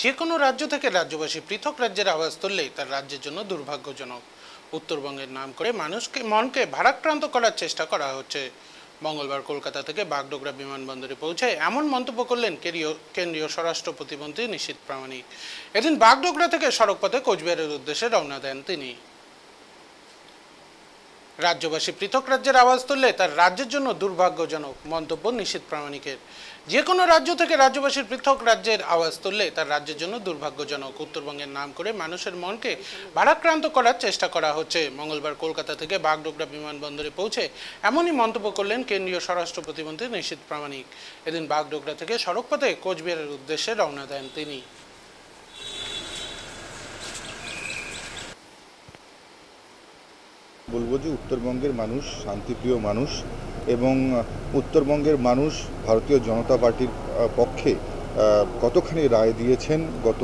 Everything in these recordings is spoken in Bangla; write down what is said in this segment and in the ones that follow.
যে কোনো রাজ্য থেকে রাজ্যবাসী পৃথক রাজ্যের আওয়াজ তুললেই তার রাজ্যের জন্য দুর্ভাগ্যজনক। উত্তরবঙ্গের নাম করে মানুষকে মনকে ভারাক্রান্ত করার চেষ্টা করা হচ্ছে। মঙ্গলবার কলকাতা থেকে বাগডোগরা বিমানবন্দরে পৌঁছে এমন মন্তব্য করলেন কেন্দ্রীয় স্বরাষ্ট্র প্রতিমন্ত্রী নিশীথ প্রামাণিক। এদিন বাগডোগরা থেকে সড়কপথে কোচবিহারের উদ্দেশ্যে রওনা দেন তিনি। রাজ্যবাসী পৃথক রাজ্যের আওয়াজ তুললে তার রাজ্যের জন্য দুর্ভাগ্যজনক মন্তব্য নিশীথ প্রামাণিকের। যে কোনো রাজ্য থেকে রাজ্যবাসীর পৃথক রাজ্যের আওয়াজ তুললে তার রাজ্যের জন্য দুর্ভাগ্যজনক। উত্তরবঙ্গের নাম করে মানুষের মনকে ভারাক্রান্ত করার চেষ্টা করা হচ্ছে। মঙ্গলবার কলকাতা থেকে বাগডোগরা বিমানবন্দরে পৌঁছে এমনই মন্তব্য করলেন কেন্দ্রীয় স্বরাষ্ট্র প্রতিমন্ত্রী নিশীথ প্রামাণিক। এদিন বাগডোগরা থেকে সড়কপথে কোচবিহারের উদ্দেশ্যে রওনা দেন তিনি। বলবো যে উত্তরবঙ্গের মানুষ শান্তিপ্রিয় মানুষ এবং উত্তরবঙ্গের মানুষ ভারতীয় জনতা পার্টির পক্ষে কতখানি রায় দিয়েছেন গত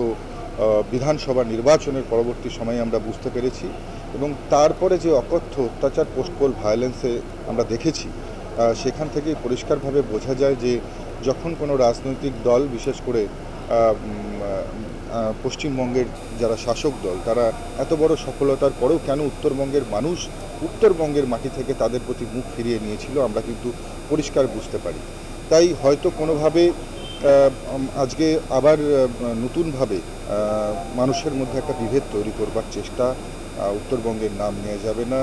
বিধানসভা নির্বাচনের পরবর্তী সময়ে আমরা বুঝতে পেরেছি, এবং তারপরে যে অকথ্য অত্যাচার পোস্টপোল ভায়োলেন্সে আমরা দেখেছি সেখান থেকে পরিষ্কারভাবে বোঝা যায় যে যখন কোনো রাজনৈতিক দল, বিশেষ করে পশ্চিমবঙ্গের যারা শাসক দল, তারা এত বড় সফলতার পরেও কেন উত্তরবঙ্গের মানুষ উত্তরবঙ্গের মাটি থেকে তাদের প্রতি মুখ ফিরিয়ে নিয়েছিল আমরা কিন্তু পরিষ্কার বুঝতে পারি। তাই হয়তো কোনোভাবে আজকে আবার নতুনভাবে মানুষের মধ্যে একটা বিভেদ তৈরি করবার চেষ্টা, উত্তরবঙ্গের নাম নেওয়া যাবে না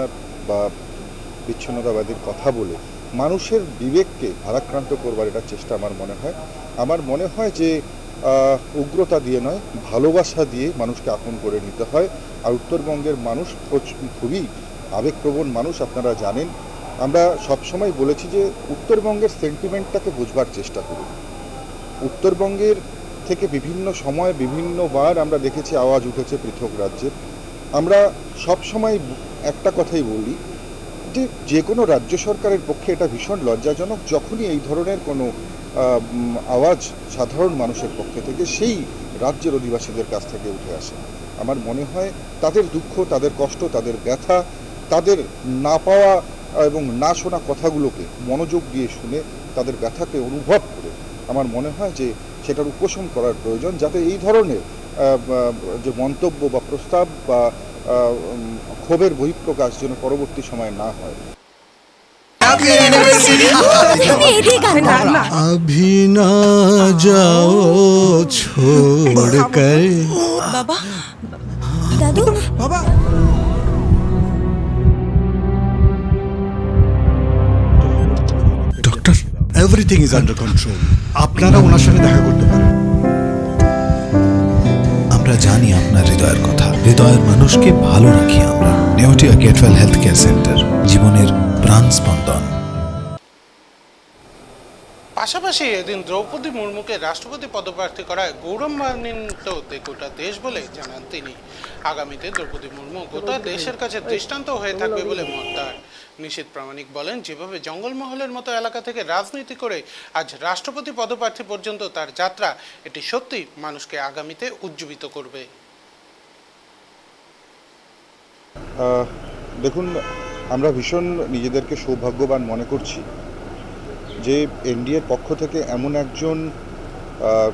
বা বিচ্ছিন্নতাবাদের কথা বলে মানুষের বিবেককে ভারাক্রান্ত করবার এটা চেষ্টা আমার মনে হয় যে উগ্রতা দিয়ে নয়, ভালোবাসা দিয়ে মানুষকে আপন করে নিতে হয়। আর উত্তরবঙ্গের মানুষ খুবই আবেগপ্রবণ মানুষ, আপনারা জানেন। আমরা সবসময় বলেছি যে উত্তরবঙ্গের সেন্টিমেন্টটাকে বুঝবার চেষ্টা করি। উত্তরবঙ্গের থেকে বিভিন্ন সময় বিভিন্নবার আমরা দেখেছি আওয়াজ উঠেছে পৃথক রাজ্যের। আমরা সবসময় একটা কথাই বলি যে যে কোনো রাজ্য সরকারের পক্ষে এটা ভীষণ লজ্জাজনক যখনই এই ধরনের কোনো আওয়াজ সাধারণ মানুষের পক্ষে থেকে সেই রাজ্যের অধিবাসীদের কাছ থেকে উঠে আসে। আমার মনে হয় তাদের দুঃখ, তাদের কষ্ট, তাদের ব্যথা, তাদের না পাওয়া এবং না শোনা কথাগুলোকে মনোযোগ দিয়ে শুনে তাদের ব্যথাকে অনুভব করে আমার মনে হয় যে সেটার উপশম করার প্রয়োজন, যাতে এই ধরনের যে মন্তব্য বা প্রস্তাব বা ক্ষোভের বহিঃপ্রকাশ যেন পরবর্তী সময়ে না হয়। अभी ना जाओ छोड़कर बाबा, दादू, बाबा। Doctor, everything is under control. আপনারা ওনার সাথে দেখা করতে পারেন। আমরা জানি আপনার হৃদয়ের কথা। হৃদয়ের মানুষকে ভালো রাখি আমরা। Neotia Getwel health care centre, জীবনের প্রাণ স্পন্দন। পাশাপাশি এদিন দ্রৌপদী মুর্মুকে রাষ্ট্রপতি পদপ্রার্থী করায় গৌরবান্বিত গোটা দেশ বলে জানান তিনি। আগামীতে দ্রৌপদী মুর্মু গোটা দেশের কাছে দৃষ্টান্ত হয়ে থাকবে বলে মত তার। নিশীথ প্রামাণিক বলেন, যেভাবে জঙ্গলমহলের মতো এলাকা থেকে রাজনীতি করে আজ রাষ্ট্রপতি পদপ্রার্থী পর্যন্ত তার যাত্রা, এটি সত্যি মানুষকে আগামীতে উজ্জীবিত করবে। দেখুন, আমরা ভীষণ নিজেদেরকে সৌভাগ্যবান মনে করছি যে এনডিএর পক্ষ থেকে এমন একজন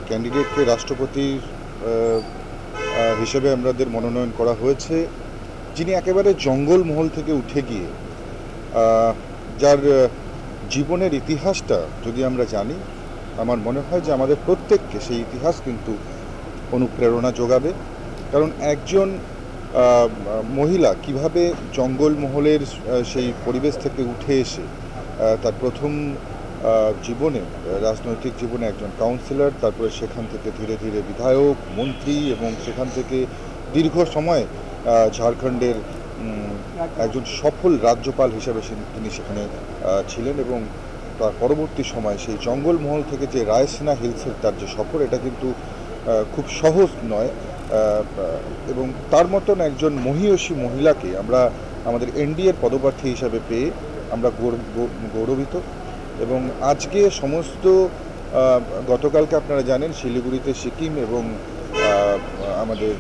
ক্যান্ডিডেটকে রাষ্ট্রপতি হিসেবে আমাদের মনোনয়ন করা হয়েছে, যিনি একেবারে জঙ্গলমহল থেকে উঠে গিয়ে যার জীবনের ইতিহাসটা যদি আমরা জানি, আমার মনে হয় যে আমাদের প্রত্যেককে সেই ইতিহাস কিন্তু অনুপ্রেরণা যোগাবে। কারণ একজন মহিলা কিভাবে জঙ্গলমহলের সেই পরিবেশ থেকে উঠে এসে তার প্রথম জীবনে, রাজনৈতিক জীবনে একজন কাউন্সিলর, তারপরে সেখান থেকে ধীরে ধীরে বিধায়ক, মন্ত্রী, এবং সেখান থেকে দীর্ঘ সময় ঝাড়খণ্ডের একজন সফল রাজ্যপাল হিসেবে তিনি সেখানে ছিলেন, এবং তার পরবর্তী সময় সেই জঙ্গলমহল থেকে যে রায়সেনা হিলসের তার যে সফর, এটা কিন্তু খুব সহজ নয়। এবং তার মতন একজন মহিষী মহিলাকে আমরা আমাদের এনডিএর পদপ্রার্থী হিসাবে পেয়ে আমরা গৌরবিত। এবং আজকে সমস্ত, গতকালকে আপনারা জানেন শিলিগুড়িতে সিকিম এবং আমাদের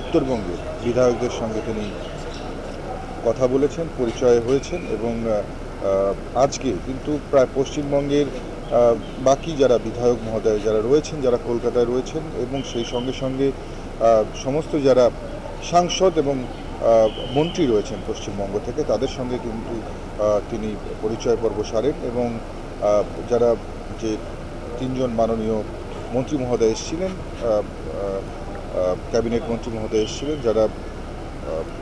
উত্তরবঙ্গের বিধায়কদের সঙ্গে তিনি কথা বলেছেন, পরিচয় হয়েছেন, এবং আজকে কিন্তু প্রায় পশ্চিমবঙ্গের बाकी जरा विधायक महोदय जरा रयेछेन जरा कलकाताय रयेछेन एबं सेई संगे संगे समस्त जरा सांसद एबं मंत्री रयेछेन पश्चिमबंग थेके तादेर संगे किन्तु तिनि परिचय पर्व सारेन एबं जरा जे तीनजन माननीय मंत्री महोदय एसेछिलेन कैबिनेट मंत्री महोदय एसेछिलेन जरा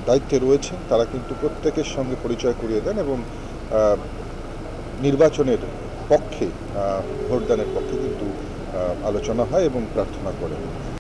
दायित्वे रयेछेन तारा किन्तु प्रत्येकेर संगे परिचय करिये देन एबं निर्वाचनेर पक्षे भोटदान पक्षे क्योंकि आलोचना है और प्रार्थना करें।